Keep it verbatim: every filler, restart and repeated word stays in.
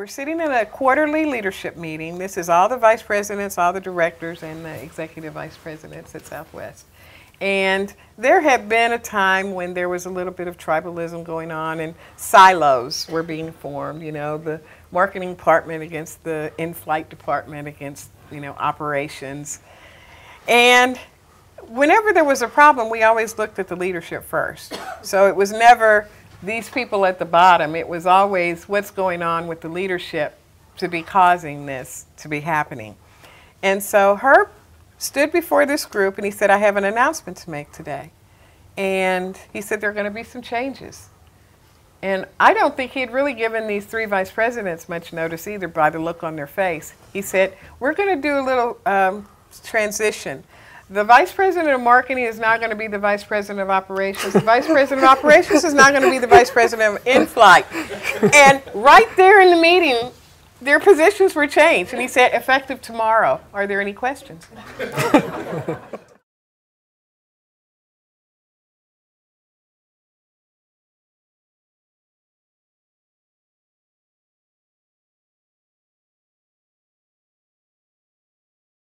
We're sitting in a quarterly leadership meeting. This is all the vice presidents, all the directors, and the executive vice presidents at Southwest. And there had been a time when there was a little bit of tribalism going on and silos were being formed, you know, the marketing department against the in-flight department against, you know, operations. And whenever there was a problem, we always looked at the leadership first. So it was never these people at the bottom. It was always what's going on with the leadership to be causing this to be happening. And so Herb stood before this group and he said, I have an announcement to make today. And he said, there are going to be some changes. And I don't think he had really given these three vice presidents much notice either by the look on their face. He said, we're going to do a little um, transition. The vice president of marketing is not going to be the vice president of operations. The vice president of operations is not going to be the vice president of in-flight. And right there in the meeting, their positions were changed, and he said, effective tomorrow. Are there any questions?